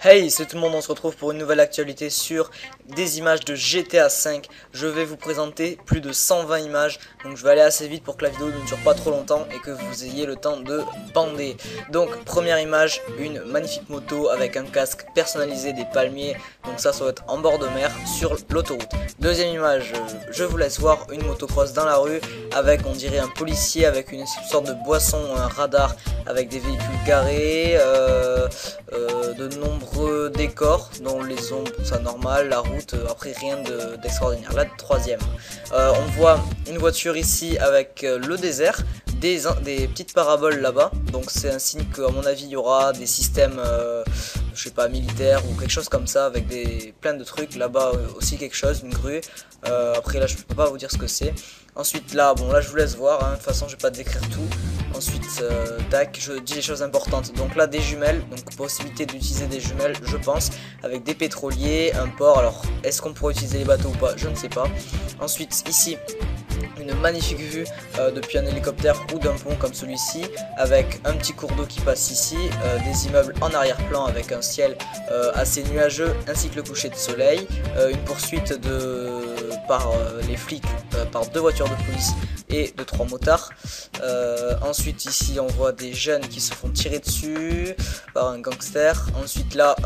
Hey, c'est tout le monde, on se retrouve pour une nouvelle actualité sur des images de GTA 5. Je vais vous présenter plus de 120 images, donc je vais aller assez vite pour que la vidéo ne dure pas trop longtemps et que vous ayez le temps de bander. Donc première image, une magnifique moto avec un casque personnalisé des palmiers, donc ça doit être en bord de mer sur l'autoroute. Deuxième image, je vous laisse voir une motocross dans la rue avec, on dirait, un policier avec une sorte de boisson, un radar avec des véhicules garés, de nombreux décors dont les ombres, ça normal, la route, après rien d'extraordinaire. La troisième, on voit une voiture ici avec le désert, des petites paraboles là-bas, donc c'est un signe qu'à mon avis il y aura des systèmes, je sais pas, militaires ou quelque chose comme ça, avec plein de trucs là-bas aussi, quelque chose, une grue. Après là je peux pas vous dire ce que c'est. Ensuite là, bon là je vous laisse voir, hein. De toute façon je vais pas décrire tout. Ensuite, tac, je dis les choses importantes. Donc là, des jumelles, donc possibilité d'utiliser des jumelles, je pense, avec des pétroliers, un port. Alors, est-ce qu'on pourrait utiliser les bateaux ou pas? Je ne sais pas. Ensuite, ici, une magnifique vue depuis un hélicoptère ou d'un pont comme celui-ci, avec un petit cours d'eau qui passe ici, des immeubles en arrière-plan avec un ciel assez nuageux, ainsi que le coucher de soleil, une poursuite par les flics, par deux voitures de police et de trois motards. Ensuite ici on voit des jeunes qui se font tirer dessus par un gangster. Ensuite là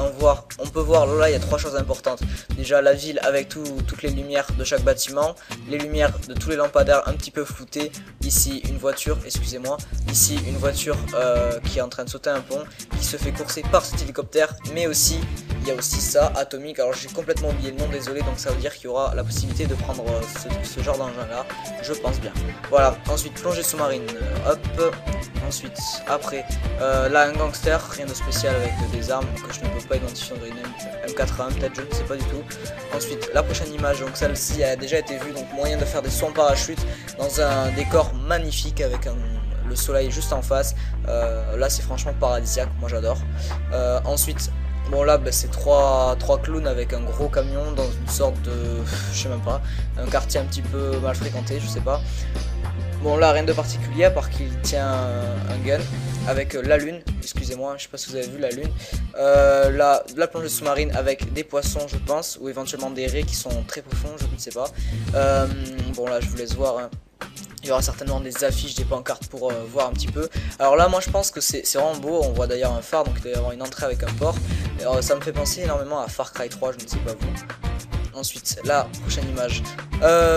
on peut voir, là il y a trois choses importantes. Déjà la ville avec toutes les lumières de chaque bâtiment, les lumières de tous les lampadaires un petit peu floutées. Ici une voiture, excusez-moi, ici une voiture qui est en train de sauter un pont, qui se fait courser par cet hélicoptère, mais aussi il y a aussi ça, Atomique. Alors j'ai complètement oublié le nom, désolé. Donc ça veut dire qu'il y aura la possibilité de prendre ce genre d'engin là, je pense bien. Voilà, ensuite plongée sous-marine, hop. Ensuite, après, là un gangster, rien de spécial avec des armes que je ne peux pas identifier, on une M4A1 peut-être, je ne sais pas du tout. Ensuite, la prochaine image, donc celle-ci elle a déjà été vue, donc moyen de faire des sauts en parachute dans un décor magnifique avec le soleil juste en face. Là c'est franchement paradisiaque, moi j'adore. Ensuite, bon là c'est trois clowns avec un gros camion dans une sorte de, je sais même pas, un quartier un petit peu mal fréquenté, je sais pas. Bon là rien de particulier à part qu'il tient un gun avec la lune, excusez-moi, je sais pas si vous avez vu la lune. Là la plongée sous-marine avec des poissons je pense, ou éventuellement des raies qui sont très profonds, je ne sais pas. Bon là je vous laisse voir, hein. Il y aura certainement des affiches, des pancartes pour voir un petit peu. Alors là moi je pense que c'est vraiment beau, on voit d'ailleurs un phare, donc il doit y avoir une entrée avec un port. Alors, ça me fait penser énormément à Far Cry 3, je ne sais pas vous. Ensuite la prochaine image,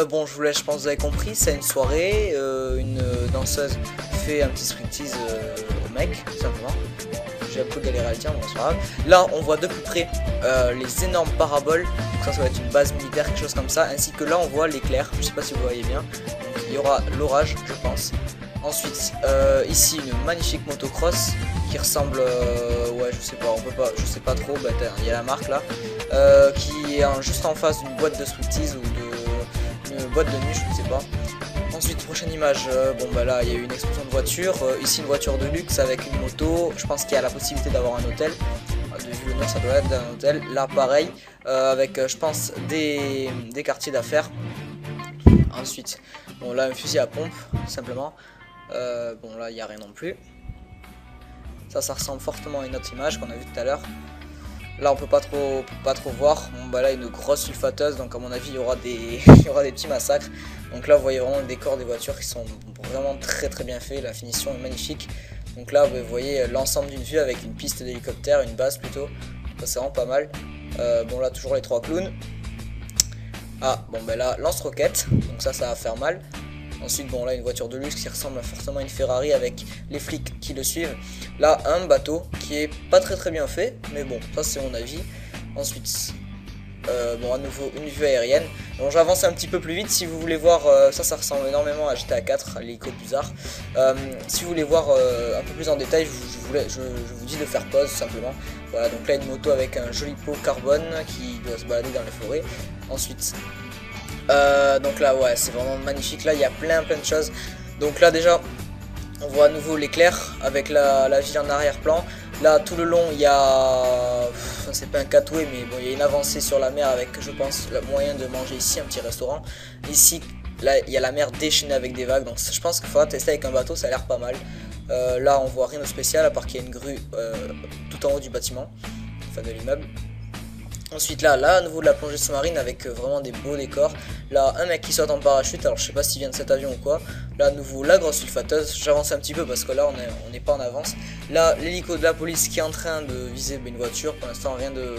bon je vous laisse, je pense que vous avez compris, c'est une soirée, une danseuse fait un petit striptease au mec tout simplement. J'ai un peu galéré à le dire, mais c'est pas grave. Là on voit de plus près les énormes paraboles, donc ça va être une base militaire, quelque chose comme ça, ainsi que là on voit l'éclair, je sais pas si vous voyez bien. Il y aura l'orage je pense. Ensuite ici une magnifique motocross qui ressemble, ouais je sais pas, on peut pas, je sais pas trop, bah il y a la marque là, qui est juste en face d'une boîte de striptease ou d'une boîte de nuit, je ne sais pas. Ensuite prochaine image, bon bah là il y a eu une explosion de voiture, ici une voiture de luxe avec une moto, je pense qu'il y a la possibilité d'avoir un hôtel, de vue le nom ça doit être d'un hôtel. Là pareil, avec je pense des quartiers d'affaires. Ensuite, bon là un fusil à pompe, simplement, bon là il n'y a rien non plus. Ça ressemble fortement à une autre image qu'on a vue tout à l'heure. Là on peut pas trop voir, bon bah là une grosse sulfateuse, donc à mon avis il y aura des petits massacres. Donc là vous voyez vraiment le décor des voitures qui sont vraiment très bien faits, la finition est magnifique. Donc là vous voyez l'ensemble d'une vue avec une piste d'hélicoptère, une base plutôt, c'est vraiment pas mal. Bon là toujours les trois clowns. Ah bon ben là lance-roquette, donc ça va faire mal. Ensuite bon là une voiture de luxe qui ressemble forcément à une Ferrari avec les flics qui le suivent. Là un bateau qui est pas très bien fait, mais bon ça c'est mon avis. Ensuite bon à nouveau une vue aérienne. Donc j'avance un petit peu plus vite si vous voulez voir, ça ressemble énormément à GTA 4, l'hélico bizarre. Si vous voulez voir un peu plus en détail, je vous dis de faire pause simplement. Voilà, donc là une moto avec un joli pot carbone qui doit se balader dans les forêts. Ensuite donc là ouais c'est vraiment magnifique, là il y a plein de choses. Donc là déjà on voit à nouveau l'éclair avec la ville en arrière-plan. Là tout le long il y a, c'est pas un catway mais bon il y a une avancée sur la mer avec, je pense, le moyen de manger ici, un petit restaurant. Ici Là il y a la mer déchaînée avec des vagues, donc je pense qu'il faudra tester avec un bateau, ça a l'air pas mal. Là on voit rien de spécial à part qu'il y a une grue tout en haut du bâtiment, enfin de l'immeuble. Ensuite là à nouveau de la plongée sous-marine avec vraiment des beaux décors. Là un mec qui saute en parachute, alors je sais pas s'il vient de cet avion ou quoi. Là à nouveau la grosse sulfateuse, j'avance un petit peu parce que là on n'est pas en avance. Là l'hélico de la police qui est en train de viser une voiture, pour l'instant rien de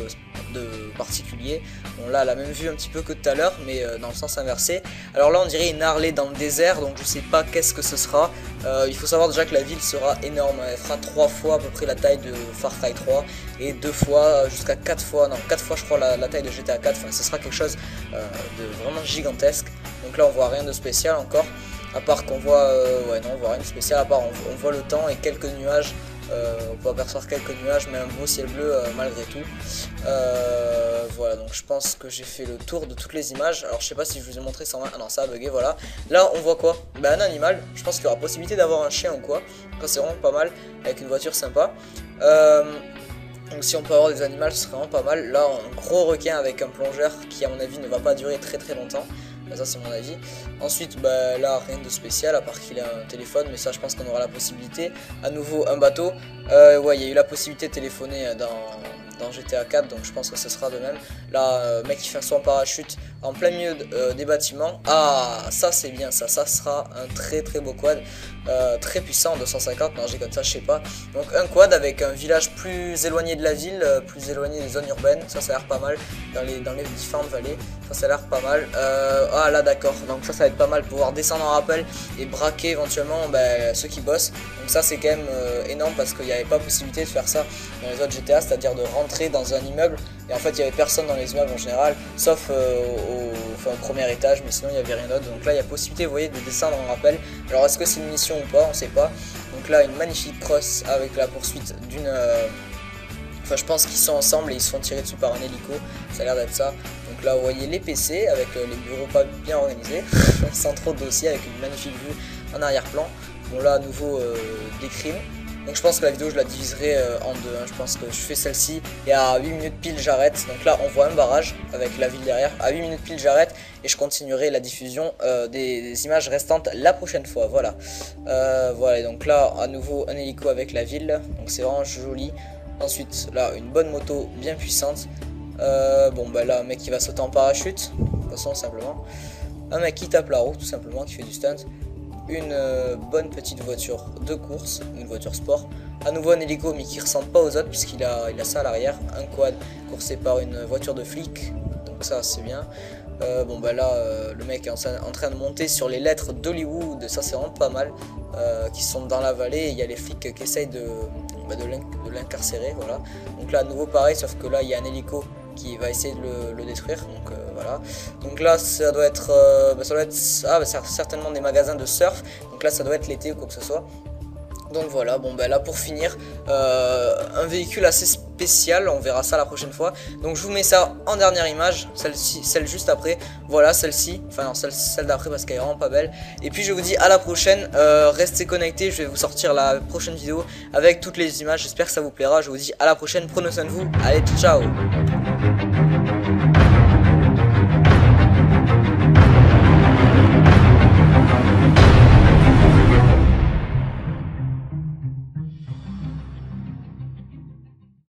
particulier. Bon là la même vue un petit peu que tout à l'heure mais dans le sens inversé. Alors là on dirait une Harley dans le désert, donc je sais pas qu'est-ce que ce sera. Il faut savoir déjà que la ville sera énorme, elle fera 3 fois à peu près la taille de Far Cry 3 et 2 fois jusqu'à 4 fois, non 4 fois je crois la taille de GTA 4, enfin ce sera quelque chose de vraiment gigantesque. Donc là on voit rien de spécial encore, à part qu'on voit, ouais non on voit rien de spécial, à part on voit le temps et quelques nuages. On peut apercevoir quelques nuages mais un beau ciel bleu malgré tout. Voilà, donc je pense que j'ai fait le tour de toutes les images. Alors je sais pas si je vous ai montré 120, ah non ça a bugué, voilà. Là on voit quoi? Ben, un animal, je pense qu'il y aura possibilité d'avoir un chien ou quoi. Enfin, c'est vraiment pas mal, avec une voiture sympa. Donc si on peut avoir des animaux ce serait vraiment pas mal. Là un gros requin avec un plongeur qui à mon avis ne va pas durer très longtemps. Ça c'est mon avis. Ensuite bah, là rien de spécial à part qu'il a un téléphone, mais ça je pense qu'on aura la possibilité. À nouveau un bateau, ouais il y a eu la possibilité de téléphoner dans GTA 4, donc je pense que ce sera de même. Là mec qui fait un saut en parachute en plein milieu des bâtiments. Ah ça c'est bien, ça sera un très beau quad, très puissant, 250, non j'ai comme ça je sais pas. Donc un quad avec un village plus éloigné de la ville, plus éloigné des zones urbaines, ça a l'air pas mal, dans les différentes vallées, ça a l'air pas mal. Ah là d'accord, donc ça va être pas mal, pouvoir descendre en rappel et braquer éventuellement ben, ceux qui bossent. Donc ça c'est quand même énorme parce qu'il n'y avait pas possibilité de faire ça dans les autres GTA, c'est à dire de rentrer dans un immeuble et en fait il n'y avait personne dans les immeubles en général, sauf au premier étage, mais sinon il n'y avait rien d'autre. Donc là il y a possibilité, vous voyez, de descendre en rappel. Alors est-ce que c'est une mission ou pas, on sait pas. Donc là une magnifique crosse avec la poursuite d'une... Enfin je pense qu'ils sont ensemble et ils se font tirer dessus par un hélico, ça a l'air d'être ça. Donc là vous voyez les PC avec les bureaux pas bien organisés, sans trop de dossiers, avec une magnifique vue en arrière-plan. Bon là à nouveau des crimes. Donc je pense que la vidéo je la diviserai en deux, hein. Je pense que je fais celle-ci et à 8 minutes pile j'arrête. Donc là on voit un barrage avec la ville derrière, à 8 minutes pile j'arrête et je continuerai la diffusion des images restantes la prochaine fois. Voilà, voilà, et donc là à nouveau un hélico avec la ville, donc c'est vraiment joli. Ensuite là une bonne moto bien puissante, bon bah là un mec qui va sauter en parachute, de toute façon simplement. Un mec qui tape la roue tout simplement, qui fait du stunt. Une bonne petite voiture de course, une voiture sport. À nouveau un hélico mais qui ressemble pas aux autres puisqu'il a ça à l'arrière. Un quad coursé par une voiture de flic, donc ça c'est bien. Bon bah là le mec est en train de monter sur les lettres d'Hollywood, ça c'est vraiment pas mal, qui sont dans la vallée. Il y a les flics qui essayent de l'incarcérer, voilà. Donc là à nouveau pareil, sauf que là il y a un hélico qui va essayer de le détruire, donc voilà. Donc là ça doit être certainement des magasins de surf, donc là ça doit être l'été ou quoi que ce soit. Donc voilà, bon ben là pour finir un véhicule assez spécial, on verra ça la prochaine fois. Donc je vous mets ça en dernière image, celle juste après, voilà celle-ci, enfin non celle d'après parce qu'elle est vraiment pas belle. Et puis je vous dis à la prochaine, restez connectés, je vais vous sortir la prochaine vidéo avec toutes les images, j'espère que ça vous plaira. Je vous dis à la prochaine, prenez soin de vous, allez ciao.